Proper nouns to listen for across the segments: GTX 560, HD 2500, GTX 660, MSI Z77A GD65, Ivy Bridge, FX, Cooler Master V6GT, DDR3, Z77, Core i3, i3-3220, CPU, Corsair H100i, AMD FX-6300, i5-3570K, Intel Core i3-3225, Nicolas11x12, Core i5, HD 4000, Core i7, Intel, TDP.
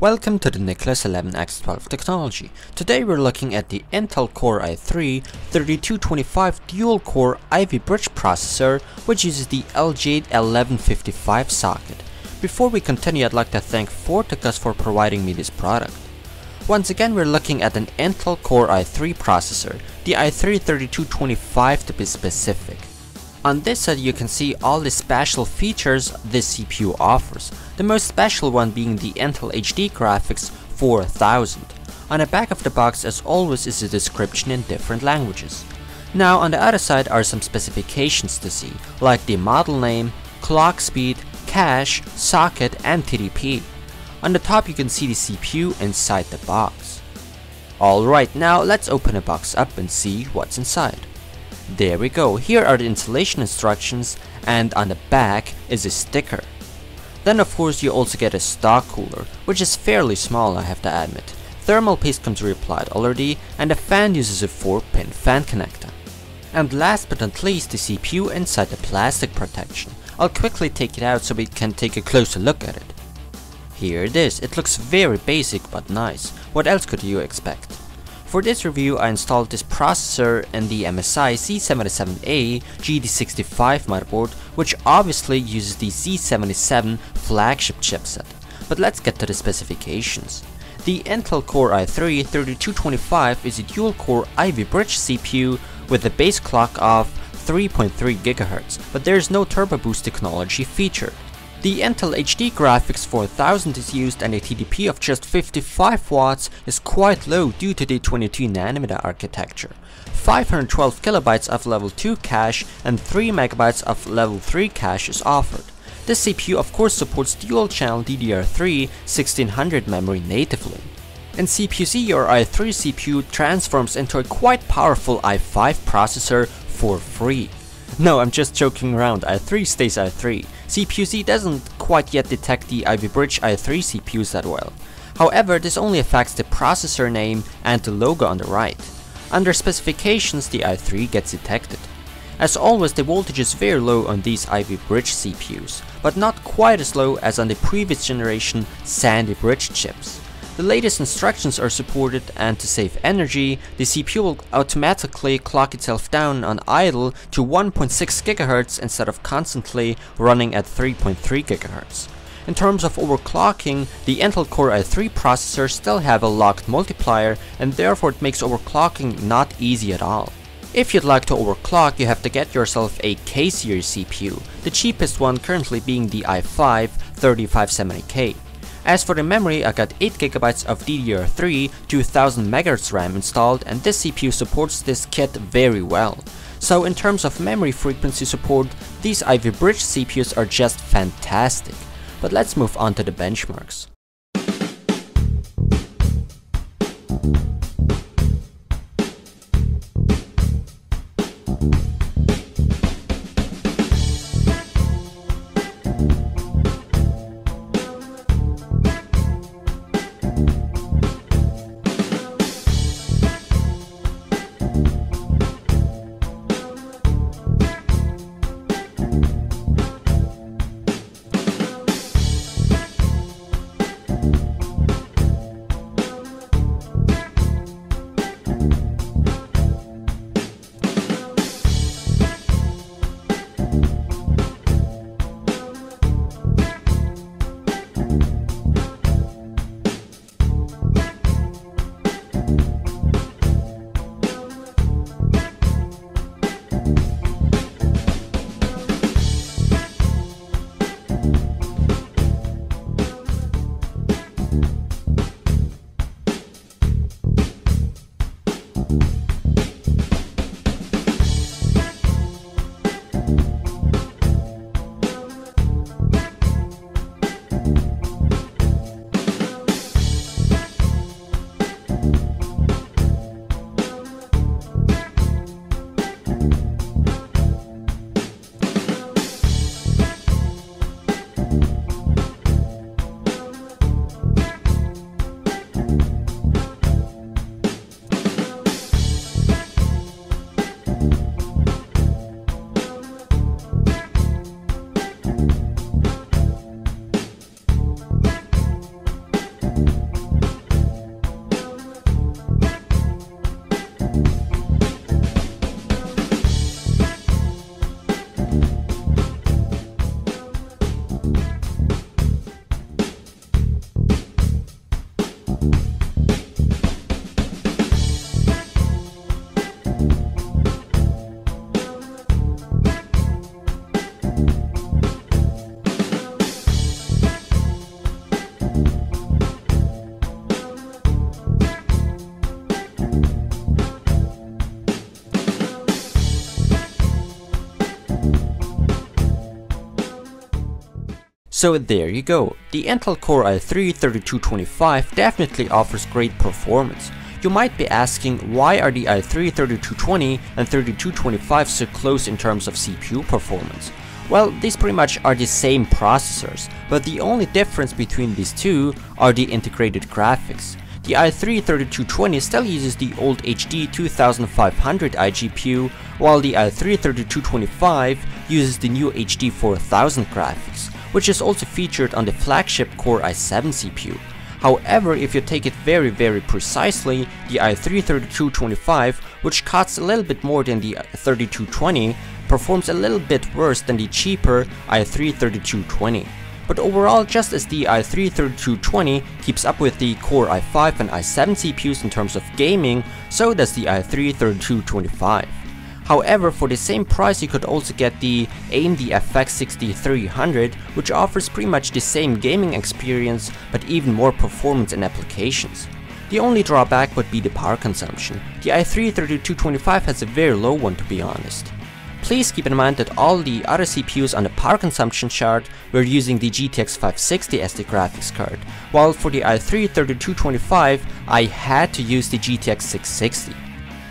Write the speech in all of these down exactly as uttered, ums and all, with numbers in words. Welcome to the Nicolas eleven by twelve technology. Today we're looking at the Intel Core i three thirty-two twenty-five dual core Ivy Bridge processor, which uses the L G A eleven fifty-five socket. Before we continue, I'd like to thank Fortakas for providing me this product. Once again, we're looking at an Intel Core i three processor, the i three thirty-two twenty-five to be specific. On this side you can see all the special features this C P U offers, the most special one being the Intel H D Graphics four thousand. On the back of the box, as always, is a description in different languages. Now on the other side are some specifications to see, like the model name, clock speed, cache, socket and T D P. On the top you can see the C P U inside the box. Alright, now let's open the box up and see what's inside. There we go, here are the installation instructions, and on the back is a sticker. Then of course you also get a stock cooler, which is fairly small, I have to admit. Thermal paste comes reapplied already, and the fan uses a four pin fan connector. And last but not least, the C P U inside the plastic protection. I'll quickly take it out so we can take a closer look at it. Here it is, it looks very basic but nice. What else could you expect? For this review, I installed this processor in the M S I Z seventy-seven A G D sixty-five motherboard, which obviously uses the Z seventy-seven flagship chipset. But let's get to the specifications. The Intel Core i three thirty-two twenty-five is a dual-core Ivy Bridge C P U with a base clock of three point three gigahertz, but there is no turbo boost technology featured. The Intel H D Graphics four thousand is used, and a T D P of just fifty-five watts is quite low due to the twenty-two nanometer architecture. five hundred twelve kilobytes of level two cache and three megabytes of level three cache is offered. This C P U of course supports dual-channel D D R three sixteen hundred memory natively. In C P U Z, your i three C P U transforms into a quite powerful i five processor for free. No, I'm just joking around, i three stays i three. C P U Z doesn't quite yet detect the Ivy Bridge i three C P Us that well. However, this only affects the processor name and the logo on the right. Under specifications, the i three gets detected. As always, the voltage is very low on these Ivy Bridge C P Us, but not quite as low as on the previous generation Sandy Bridge chips. The latest instructions are supported, and to save energy, the C P U will automatically clock itself down on idle to one point six gigahertz instead of constantly running at three point three gigahertz. In terms of overclocking, the Intel Core i three processors still have a locked multiplier, and therefore it makes overclocking not easy at all. If you'd like to overclock, you have to get yourself a K-series C P U, the cheapest one currently being the i five thirty-five seventy K. As for the memory, I got eight gigabytes of D D R three two thousand megahertz RAM installed, and this C P U supports this kit very well. So in terms of memory frequency support, these Ivy Bridge C P Us are just fantastic. But let's move on to the benchmarks. So there you go, the Intel Core i three thirty-two twenty-five definitely offers great performance. You might be asking, why are the i three thirty-two twenty and thirty-two twenty-five so close in terms of C P U performance? Well, these pretty much are the same processors, but the only difference between these two are the integrated graphics. The i three thirty-two twenty still uses the old H D twenty-five hundred iGPU, while the i three thirty-two twenty-five uses the new H D four thousand graphics, which is also featured on the flagship Core i seven C P U. However, if you take it very very precisely, the i three thirty-two twenty-five, which costs a little bit more than the thirty-two twenty, performs a little bit worse than the cheaper i three thirty-two twenty. But overall, just as the i three thirty-two twenty keeps up with the Core i five and i seven C P Us in terms of gaming, so does the i three thirty-two twenty-five. However, for the same price you could also get the A M D F X sixty-three hundred, which offers pretty much the same gaming experience but even more performance in applications. The only drawback would be the power consumption. The i three thirty-two twenty-five has a very low one, to be honest. Please keep in mind that all the other C P Us on the power consumption chart were using the G T X five sixty as the graphics card, while for the i three thirty-two twenty-five I had to use the G T X six sixty.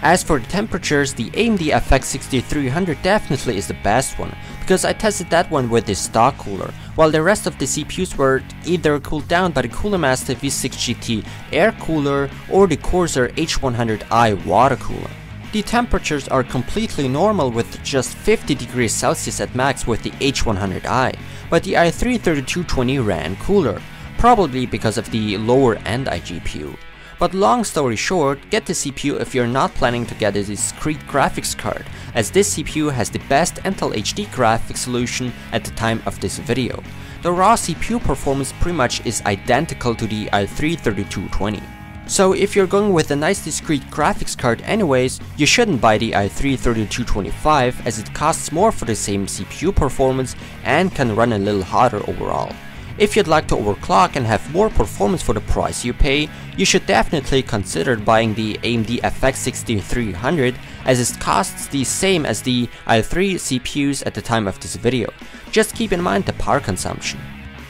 As for the temperatures, the A M D F X sixty-three hundred definitely is the best one, because I tested that one with the stock cooler, while the rest of the C P Us were either cooled down by the Cooler Master V six G T air cooler or the Corsair H one hundred i water cooler. The temperatures are completely normal with just fifty degrees Celsius at max with the H one hundred i, but the i three thirty-two twenty ran cooler, probably because of the lower end iGPU. But long story short, get the C P U if you're not planning to get a discrete graphics card, as this C P U has the best Intel H D graphics solution at the time of this video. The raw C P U performance pretty much is identical to the i three thirty-two twenty. So if you're going with a nice discrete graphics card anyways, you shouldn't buy the i three thirty-two twenty-five, as it costs more for the same C P U performance and can run a little hotter overall. If you'd like to overclock and have more performance for the price you pay, you should definitely consider buying the A M D F X sixty-three hundred, as it costs the same as the i three C P Us at the time of this video. Just keep in mind the power consumption.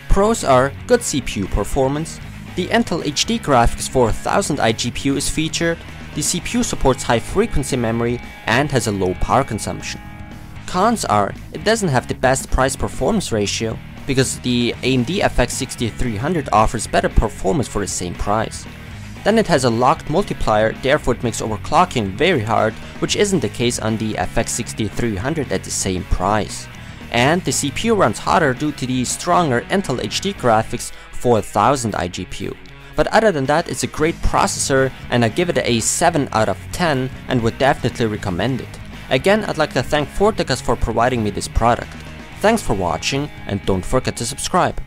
Pros are good C P U performance. The Intel H D Graphics four thousand iGPU is featured, the C P U supports high frequency memory and has a low power consumption. Cons are, it doesn't have the best price performance ratio, because the A M D F X sixty-three hundred offers better performance for the same price. Then it has a locked multiplier, therefore it makes overclocking very hard, which isn't the case on the F X sixty-three hundred at the same price. And the C P U runs hotter due to the stronger Intel H D Graphics four thousand iGPU. But other than that, it's a great processor and I give it a seven out of ten and would definitely recommend it. Again, I'd like to thank Fortakas for providing me this product. Thanks for watching and don't forget to subscribe.